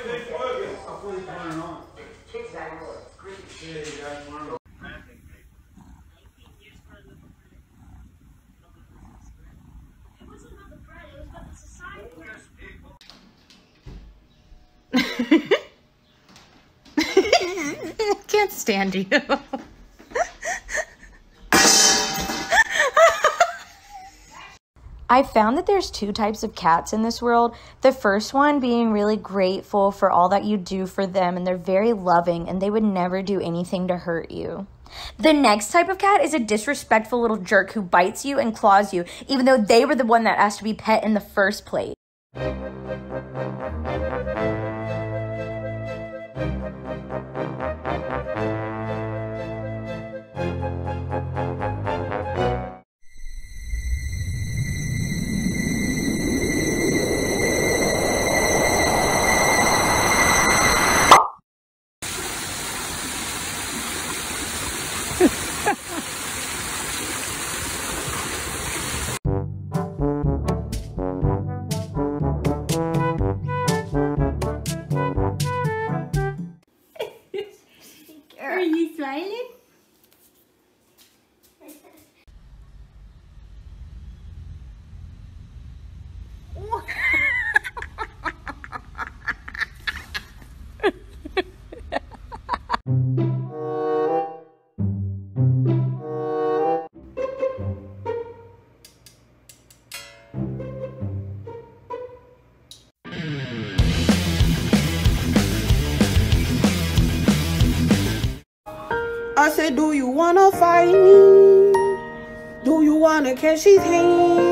I can't stand you. I found that there's two types of cats in this world. The first one being really grateful for all that you do for them, and they're very loving and they would never do anything to hurt you. The next type of cat is a disrespectful little jerk who bites you and claws you, even though they were the one that asked to be pet in the first place. I said, do you wanna fight me? Do you wanna catch his hands?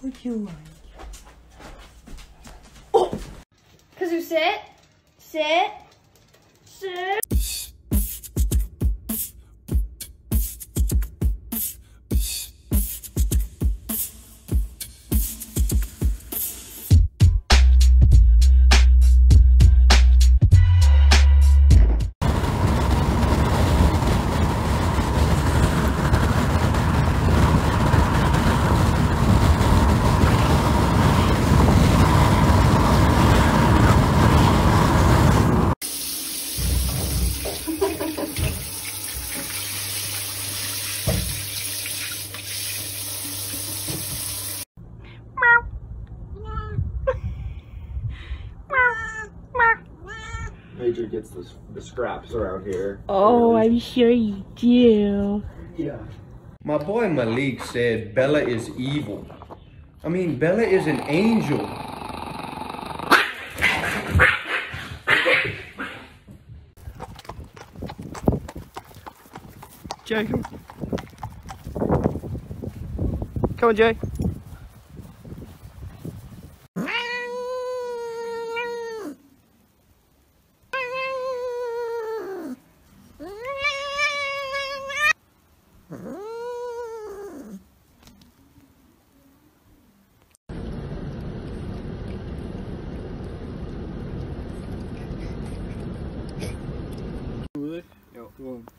What you like? Oh! Cause you sit. Major gets the scraps around here. Oh, I'm sure you do. Yeah. My boy Malik said Bella is evil. I mean, Bella is an angel. Jay. Come on, Jay.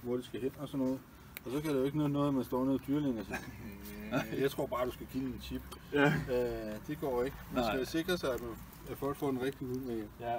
Hvor det skal hen og sådan noget. Og så kan det jo ikke noget med at stå nede i dyrlægen og sådan. Jeg tror bare, du skal give den en chip. Ja. Det går ikke. Man skal jo sikre sig, at folk får en rigtig hund med. Ja.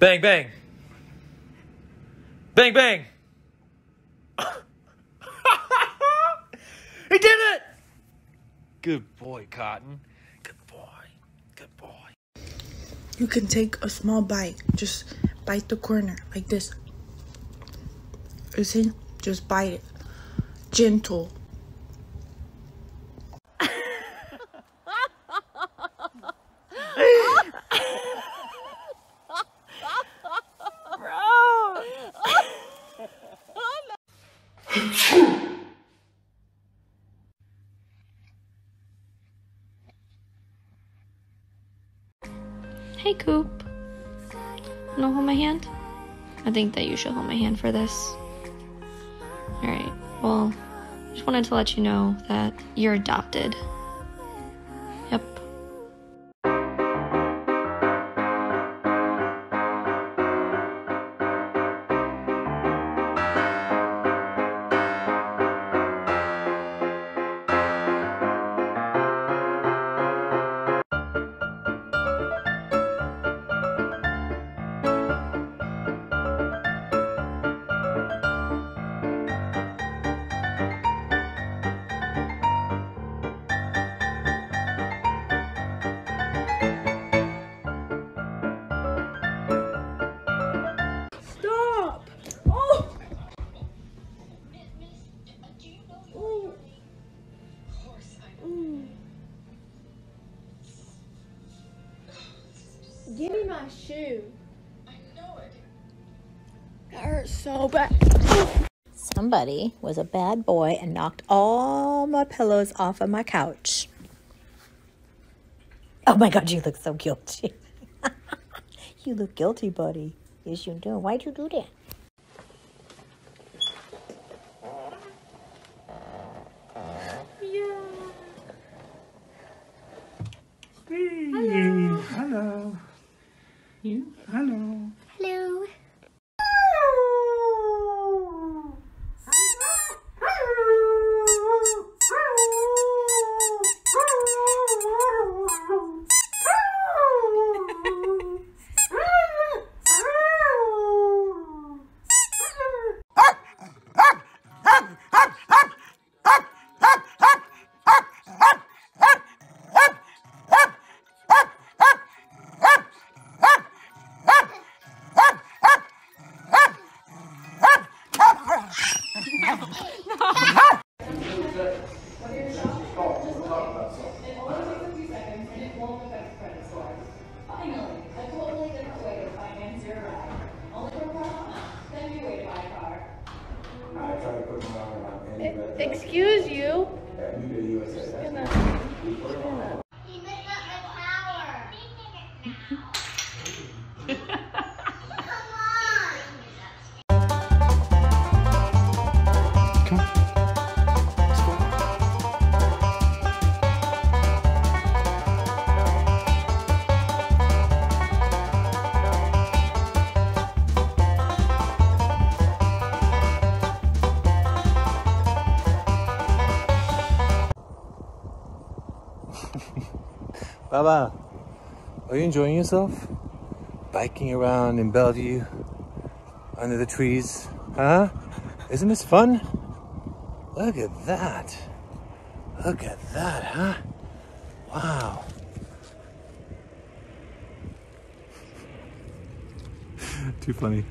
Bang, bang. Bang, bang. He did it! Good boy, Cotton. Good boy. Good boy. You can take a small bite. Just bite the corner like this. You see? Just bite it. Gentle. Hey, Coop. No, hold my hand. I think that you should hold my hand for this. Alright, well, just wanted to let you know that you're adopted. Yep. Give me my shoe. I know it. That hurts so bad. Somebody was a bad boy and knocked all my pillows off of my couch. Oh my God, you look so guilty. You look guilty, buddy. Yes, you do. Why'd you do that? Hello. Hello. Excuse you. He took up my power. He took it now. Baba, are you enjoying yourself? Biking around in Bellevue, under the trees, huh? Isn't this fun? Look at that, huh? Wow. Too funny.